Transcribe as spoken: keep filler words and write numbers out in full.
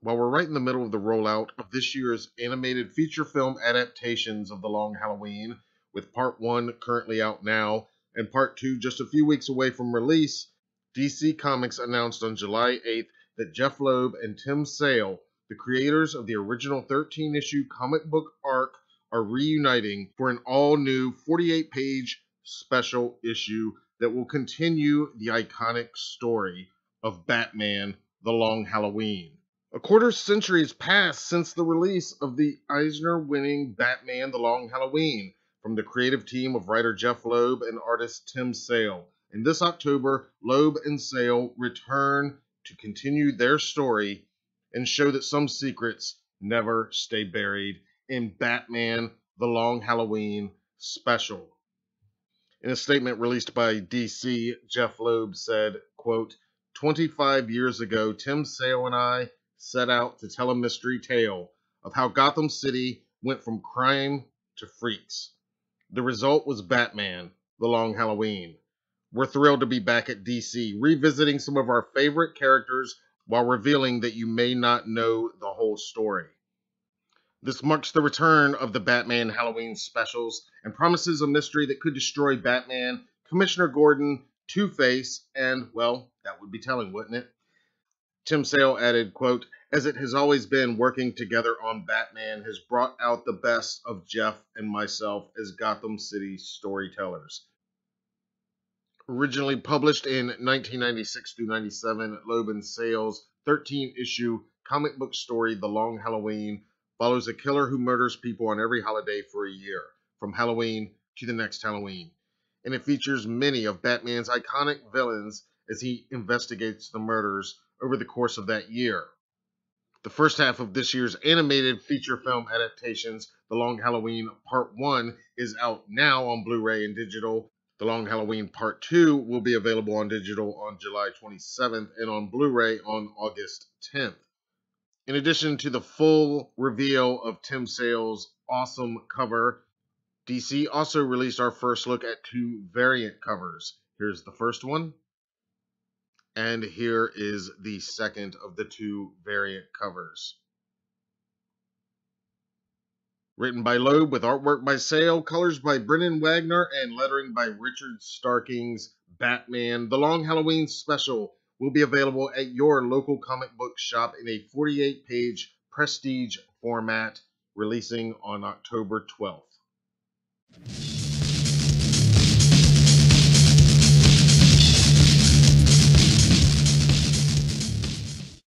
While we're right in the middle of the rollout of this year's animated feature film adaptations of The Long Halloween, with Part one currently out now and Part two just a few weeks away from release, D C Comics announced on July eighth that Jeph Loeb and Tim Sale, the creators of the original thirteen issue comic book arc, are reuniting for an all-new forty-eight page special issue that will continue the iconic story of Batman: The Long Halloween. A quarter century has passed since the release of the Eisner-winning Batman: The Long Halloween from the creative team of writer Jeph Loeb and artist Tim Sale. And this October, Loeb and Sale return to continue their story and show that some secrets never stay buried in Batman: The Long Halloween special. In a statement released by D C, Jeph Loeb said, quote, twenty-five years ago, Tim Sale and I set out to tell a mystery tale of how Gotham City went from crime to freaks. The result was Batman: The Long Halloween. We're thrilled to be back at D C, revisiting some of our favorite characters while revealing that you may not know the whole story. This marks the return of the Batman Halloween specials and promises a mystery that could destroy Batman, Commissioner Gordon, Two-Face, and, well, that would be telling, wouldn't it? Tim Sale added, quote, as it has always been, working together on Batman has brought out the best of Jeff and myself as Gotham City storytellers. Originally published in nineteen ninety-six through ninety-seven, Loeb and Sale's thirteen issue comic book story, The Long Halloween, follows a killer who murders people on every holiday for a year, from Halloween to the next Halloween. And it features many of Batman's iconic villains as he investigates the murders over the course of that year. The first half of this year's animated feature film adaptations, The Long Halloween Part one, is out now on Blu-ray and digital. The Long Halloween Part two will be available on digital on July twenty-seventh and on Blu-ray on August tenth. In addition to the full reveal of Tim Sale's awesome cover, D C also released our first look at two variant covers. Here's the first one, and here is the second of the two variant covers. Written by Loeb, with artwork by Sale, colors by Brennan Wagner, and lettering by Richard Starkings, Batman: The Long Halloween special will be available at your local comic book shop in a forty-eight page prestige format, releasing on October twelfth.